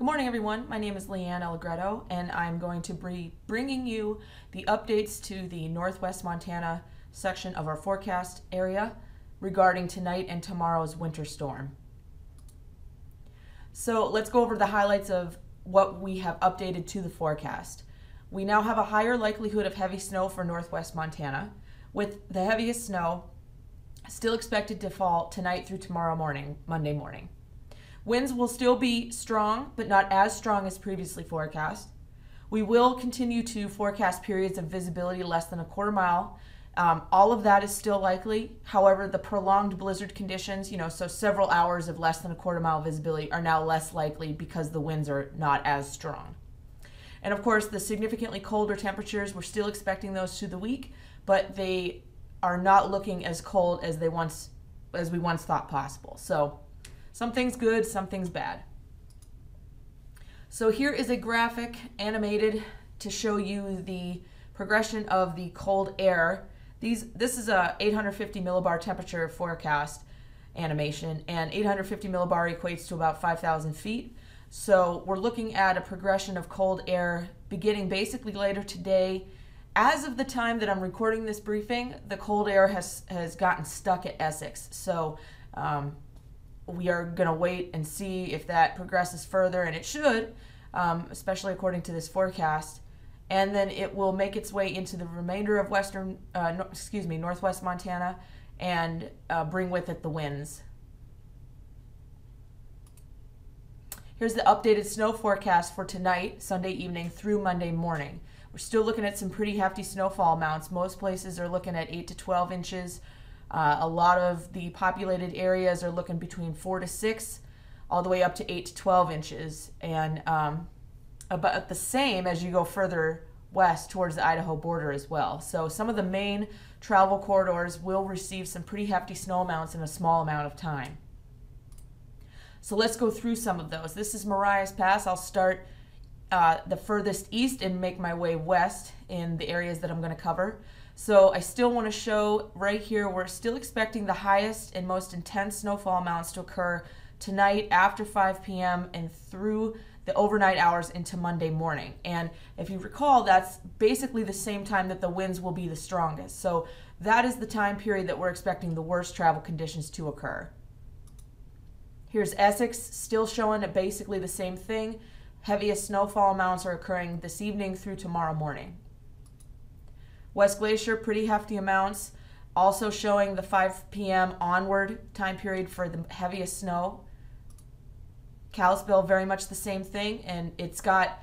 Good morning, everyone. My name is Leanne Allegretto, and I'm going to be bringing you the updates to the Northwest Montana section of our forecast area regarding tonight and tomorrow's winter storm. So let's go over the highlights of what we have updated to the forecast. We now have a higher likelihood of heavy snow for Northwest Montana, with the heaviest snow still expected to fall tonight through tomorrow morning, Monday morning. Winds will still be strong, but not as strong as previously forecast. We will continue to forecast periods of visibility less than a quarter mile. All of that is still likely. However, the prolonged blizzard conditions, so several hours of less than a quarter mile visibility are now less likely because the winds are not as strong. And of course, the significantly colder temperatures, we're still expecting those through the week, but they are not looking as cold as we once thought possible. So some things good, some things bad. So here is a graphic animated to show you the progression of the cold air. This is a 850 millibar temperature forecast animation, and 850 millibar equates to about 5,000 feet. So we're looking at a progression of cold air beginning basically later today. As of the time that I'm recording this briefing, the cold air has gotten stuck at Essex. So we are going to wait and see if that progresses further, and it should, especially according to this forecast. And then it will make its way into the remainder of Northwest Montana, and bring with it the winds. Here's the updated snow forecast for tonight, Sunday evening through Monday morning. We're still looking at some pretty hefty snowfall amounts. Most places are looking at 8 to 12 inches. A lot of the populated areas are looking between 4 to 6, all the way up to 8 to 12 inches, and about the same as you go further west towards the Idaho border as well. So some of the main travel corridors will receive some pretty hefty snow amounts in a small amount of time. So let's go through some of those. This is Mariah's Pass. I'll start the furthest east and make my way west in the areas that I'm going to cover. So I still want to show right here, we're still expecting the highest and most intense snowfall amounts to occur tonight after 5 p.m. and through the overnight hours into Monday morning. And if you recall, that's basically the same time that the winds will be the strongest. So that is the time period that we're expecting the worst travel conditions to occur. Here's Essex, still showing basically the same thing. Heaviest snowfall amounts are occurring this evening through tomorrow morning. West Glacier, pretty hefty amounts, also showing the 5 p.m. onward time period for the heaviest snow. Kalispell, very much the same thing, and it's got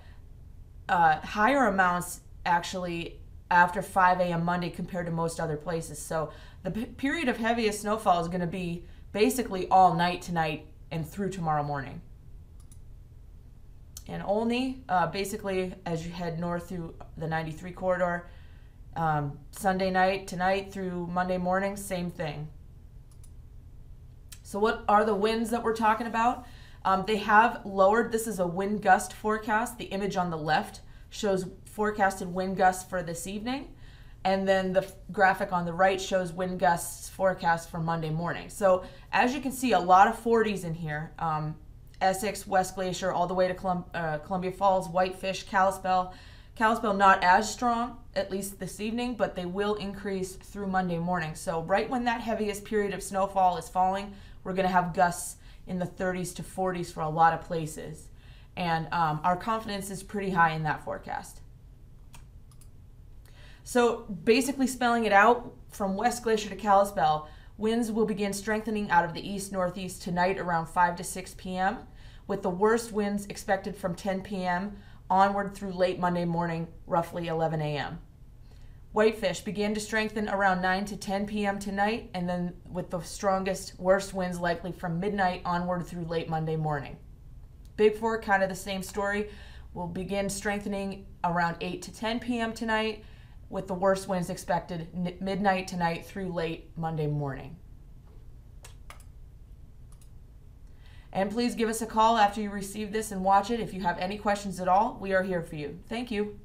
higher amounts actually after 5 a.m. Monday compared to most other places. So the period of heaviest snowfall is going to be basically all night tonight and through tomorrow morning. And Olney, basically as you head north through the 93 corridor, Sunday night, tonight through Monday morning, same thing. So what are the winds that we're talking about? They have lowered. This is a wind gust forecast. The image on the left shows forecasted wind gusts for this evening, and then the graphic on the right shows wind gusts forecast for Monday morning. So as you can see, a lot of 40s in here. Essex, West Glacier, all the way to Columbia Falls, Whitefish, Kalispell. Kalispell not as strong, at least this evening, but they will increase through Monday morning. So right when that heaviest period of snowfall is falling, we're going to have gusts in the 30s to 40s for a lot of places. And our confidence is pretty high in that forecast. So basically spelling it out, from West Glacier to Kalispell, winds will begin strengthening out of the east-northeast tonight around 5 to 6 p.m., with the worst winds expected from 10 p.m. onward through late Monday morning, roughly 11 a.m. Whitefish began to strengthen around 9 to 10 p.m. tonight, and then with the strongest, worst winds likely from midnight onward through late Monday morning. Big Four, kind of the same story, will begin strengthening around 8 to 10 p.m. tonight, with the worst winds expected midnight tonight through late Monday morning. And please give us a call after you receive this and watch it. If you have any questions at all, we are here for you. Thank you.